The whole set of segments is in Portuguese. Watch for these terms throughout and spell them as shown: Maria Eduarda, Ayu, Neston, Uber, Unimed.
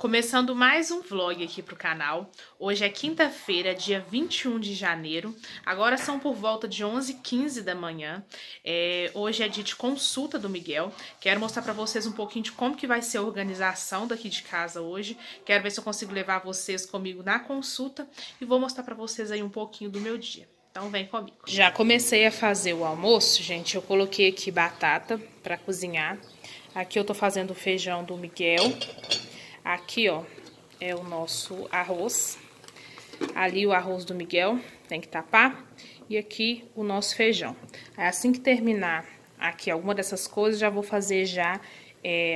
Começando mais um vlog aqui pro canal. Hoje é quinta-feira, dia 21 de janeiro. Agora são por volta de 11h15 da manhã. Hoje é dia de consulta do Miguel. Quero mostrar pra vocês um pouquinho de como que vai ser a organização daqui de casa hoje. Quero ver se eu consigo levar vocês comigo na consulta. E vou mostrar pra vocês aí um pouquinho do meu dia. Então vem comigo. Já comecei a fazer o almoço, gente. Eu coloquei aqui batata pra cozinhar. Aqui eu tô fazendo o feijão do Miguel. Aqui, ó, é o nosso arroz. Ali o arroz do Miguel, tem que tapar. E aqui o nosso feijão. Aí, assim que terminar aqui alguma dessas coisas, já vou fazer já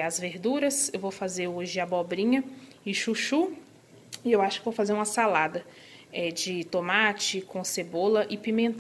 as verduras. Eu vou fazer hoje abobrinha e chuchu. E eu acho que vou fazer uma salada de tomate com cebola e pimentão.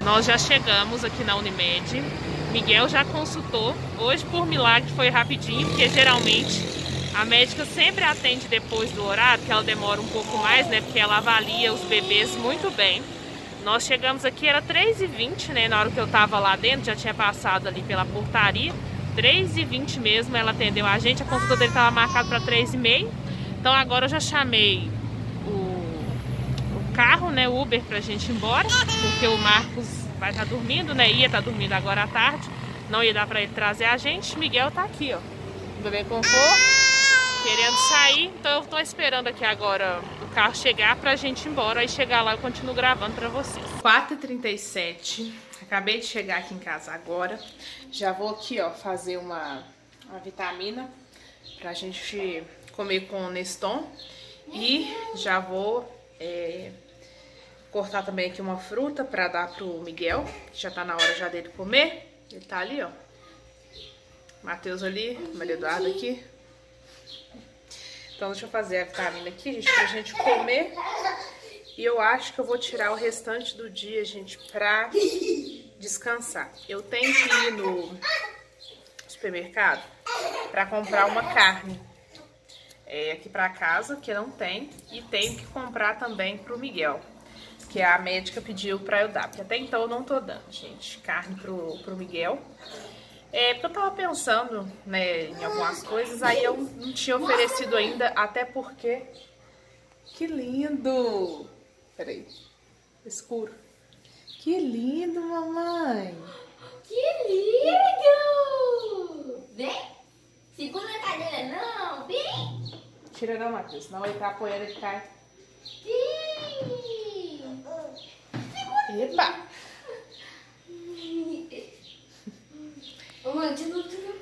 Nós já chegamos aqui na Unimed, Miguel já consultou, hoje por milagre foi rapidinho, porque geralmente a médica sempre atende depois do horário, que ela demora um pouco mais, né, porque ela avalia os bebês muito bem. Nós chegamos aqui, era 3h20, né, na hora que eu tava lá dentro, já tinha passado ali pela portaria, 3h20 mesmo ela atendeu a gente, a consulta dele tava marcada para 3h30, então agora eu já chamei carro, né, Uber pra gente ir embora, porque o Marcos vai estar dormindo, né, ia estar dormindo agora à tarde, não ia dar pra ele trazer a gente. Miguel tá aqui, ó, o bebê conforto, querendo sair, então eu tô esperando aqui agora o carro chegar pra gente ir embora, aí chegar lá eu continuo gravando pra vocês. 4h37, acabei de chegar aqui em casa agora, já vou aqui, ó, fazer uma vitamina, pra gente comer com Neston. E já vou cortar também aqui uma fruta pra dar pro Miguel, que já tá na hora já dele comer. Ele tá ali, ó. Matheus ali, Maria Eduarda aqui. Então deixa eu fazer a vitamina aqui, gente, pra gente comer. E eu acho que eu vou tirar o restante do dia, gente, pra descansar. Eu tenho que ir no supermercado pra comprar uma carne aqui pra casa, que não tem. E tenho que comprar também pro Miguel, que a médica pediu pra eu dar. Porque até então eu não tô dando, gente, carne pro Miguel. Porque eu tava pensando, né, em algumas coisas, aí eu não tinha oferecido ainda, até porque... Que lindo! Peraí, escuro. Que lindo, mamãe! Que lindo! Vem! Segura a cadeira, não! Vem! Tira não, Matheus, senão ele tá apoiando, ele cai. Vem! Epa! Mamãe, de novo, de novo.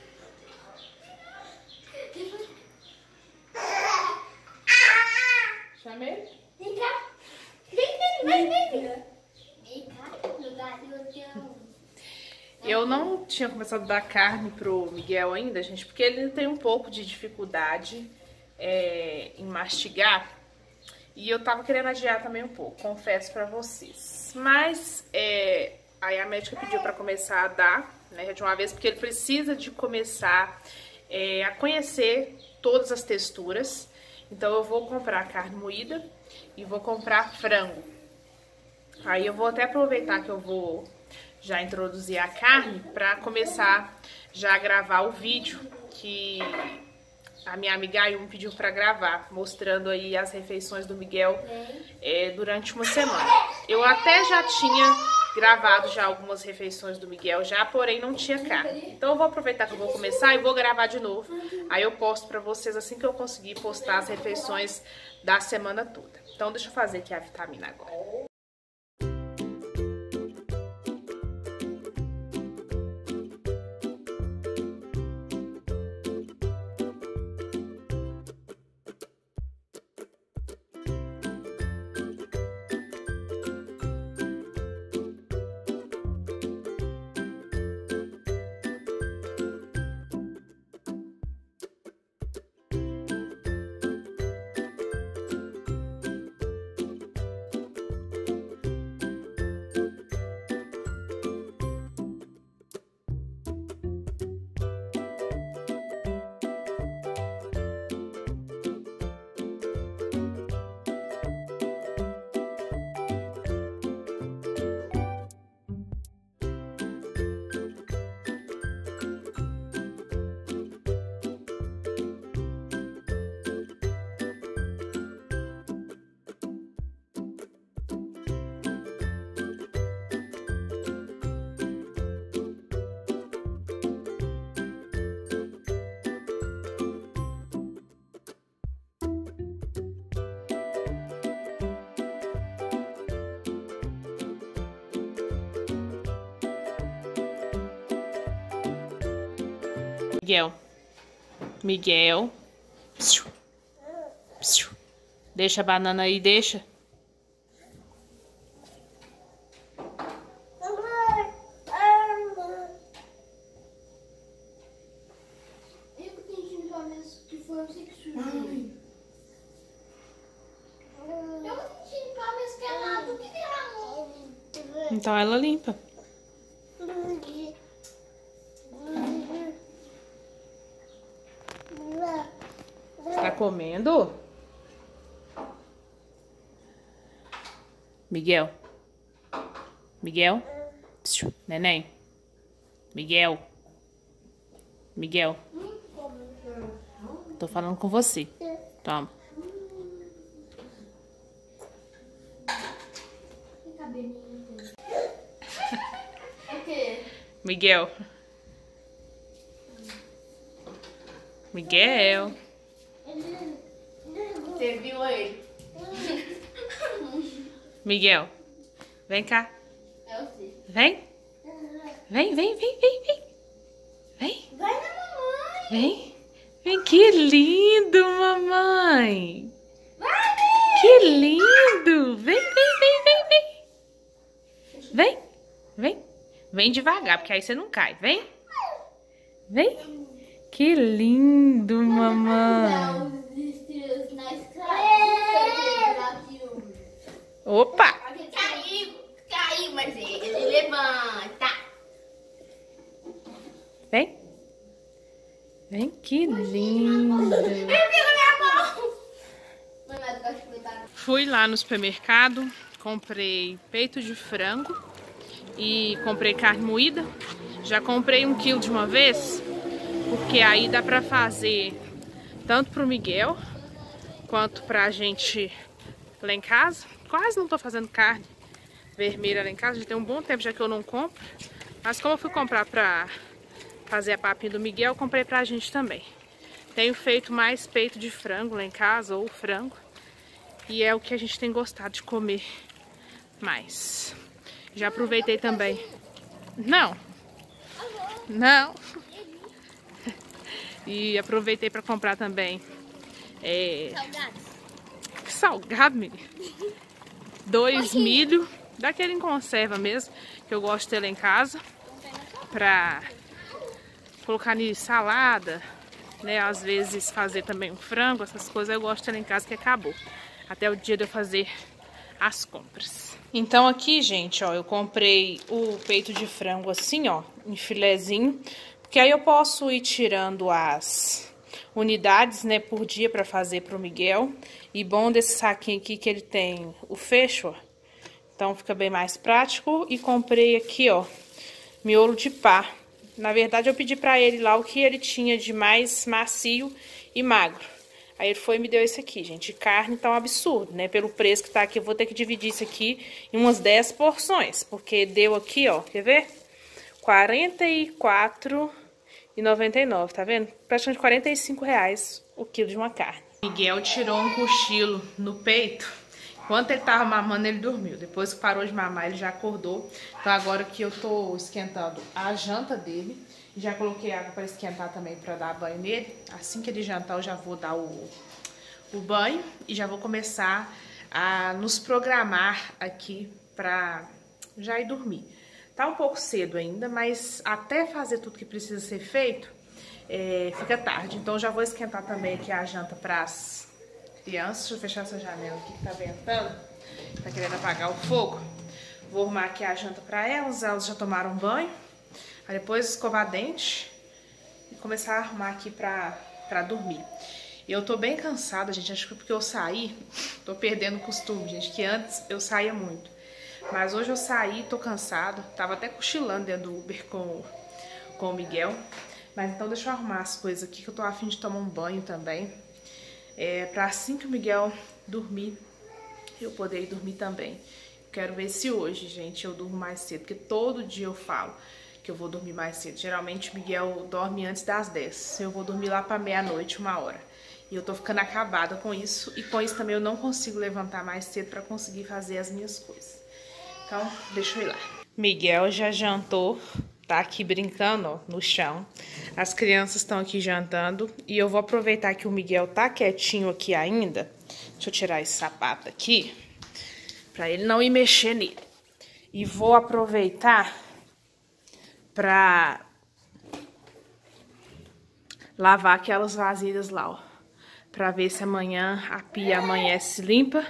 Chama ele. Vem cá. Vem. Vem cá, lugar do teu. Eu não tinha começado a dar carne pro Miguel ainda, gente, porque ele tem um pouco de dificuldade em mastigar. E eu tava querendo adiar também um pouco, confesso pra vocês. Mas aí a médica pediu pra começar a dar, né, de uma vez, porque ele precisa de começar a conhecer todas as texturas. Então eu vou comprar carne moída e vou comprar frango. Aí eu vou até aproveitar que eu vou já introduzir a carne para começar já a gravar o vídeo que a minha amiga Ayu pediu para gravar, mostrando aí as refeições do Miguel durante uma semana. Eu até já tinha gravado já algumas refeições do Miguel já, porém não tinha carne. Então eu vou aproveitar que eu vou começar e vou gravar de novo. Aí eu posto pra vocês assim que eu conseguir postar as refeições da semana toda. Então deixa eu fazer aqui a vitamina agora. Miguel. Psiu. Psiu. Deixa a banana aí, deixa. Eu que tenho que me falar isso, que foi você que sugeriu. Eu que tenho que falar isso, que é nada, o que derramou? Então ela limpa. Comendo? Miguel. Miguel. Psiu. Neném. Miguel. Miguel. Tô falando com você. Toma. Miguel. Miguel. Você viu ele? Miguel, vem cá. Vem. Vem. Vem. Vai na mamãe. Vem. Que lindo, mamãe! Mami! Que lindo! Vem, vem, vem, vem, vem! Vem, vem! Vem devagar, porque aí você não cai. Vem! Vem! Que lindo, mamãe! Opa! Caiu! Caiu, mas ele levanta! Vem! Vem, que lindo! Fui lá no supermercado, comprei peito de frango e comprei carne moída. Já comprei 1 quilo de uma vez, porque aí dá pra fazer tanto pro Miguel quanto pra gente lá em casa. Quase não tô fazendo carne vermelha lá em casa, já tem um bom tempo já que eu não compro. Mas como eu fui comprar pra fazer a papinha do Miguel, eu comprei pra gente também. Tenho feito mais peito de frango lá em casa, ou frango, e é o que a gente tem gostado de comer mais. Já aproveitei também. Não! Não! E aproveitei pra comprar também salgado, menino. 2 milho, daquele em conserva mesmo, que eu gosto de ter lá em casa, pra colocar em salada, né? Às vezes fazer também um frango, essas coisas eu gosto de ter em casa, que acabou até o dia de eu fazer as compras. Então aqui, gente, ó, eu comprei o peito de frango assim, ó, em filezinho, porque aí eu posso ir tirando as unidades, né, por dia pra fazer pro Miguel. E bom desse saquinho aqui que ele tem o fecho, ó, então fica bem mais prático. E comprei aqui, ó, miolo de pá. Na verdade, eu pedi pra ele lá o que ele tinha de mais macio e magro. Aí ele foi e me deu esse aqui, gente. Carne tá um absurdo, né? Pelo preço que tá aqui, eu vou ter que dividir isso aqui em umas 10 porções. Porque deu aqui, ó, quer ver? R$44,99, tá vendo? Praticamente R$45 o quilo de uma carne. Miguel tirou um cochilo no peito. Enquanto ele tava mamando, ele dormiu. Depois que parou de mamar, ele já acordou. Então agora que eu tô esquentando a janta dele, já coloquei água pra esquentar também, pra dar banho nele. Assim que ele jantar, eu já vou dar o banho e já vou começar a nos programar aqui pra já ir dormir. Tá um pouco cedo ainda, mas até fazer tudo que precisa ser feito, fica tarde. Então já vou esquentar também aqui a janta pras crianças. Deixa eu fechar essa janela aqui que tá ventando, tá querendo apagar o fogo. Vou arrumar aqui a janta pra elas, elas já tomaram banho. Aí depois escovar dente e começar a arrumar aqui pra dormir. Eu tô bem cansada, gente, acho que porque eu saí, tô perdendo o costume, gente, que antes eu saía muito. Mas hoje eu saí, tô cansada, tava até cochilando dentro do Uber com o Miguel. Mas então deixa eu arrumar as coisas aqui que eu tô afim de tomar um banho também. Pra assim que o Miguel dormir, eu poder ir dormir também. Quero ver se hoje, gente, eu durmo mais cedo, porque todo dia eu falo que eu vou dormir mais cedo. Geralmente o Miguel dorme antes das 10, eu vou dormir lá pra meia-noite, 1h. E eu tô ficando acabada com isso, e com isso também eu não consigo levantar mais cedo pra conseguir fazer as minhas coisas. Então, deixa eu ir lá. Miguel já jantou, tá aqui brincando, ó, no chão. As crianças estão aqui jantando e eu vou aproveitar que o Miguel tá quietinho aqui ainda. Deixa eu tirar esse sapato aqui pra ele não ir mexer nele. E vou aproveitar pra lavar aquelas vasilhas lá, ó, pra ver se amanhã a pia amanhece limpa,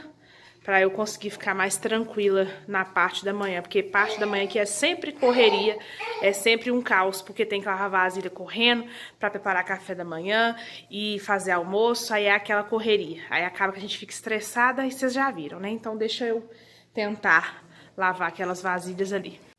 pra eu conseguir ficar mais tranquila na parte da manhã, porque parte da manhã aqui é sempre correria, é sempre um caos, porque tem que lavar a vasilha correndo pra preparar café da manhã e fazer almoço, aí é aquela correria, aí acaba que a gente fica estressada e vocês já viram, né? Então deixa eu tentar lavar aquelas vasilhas ali.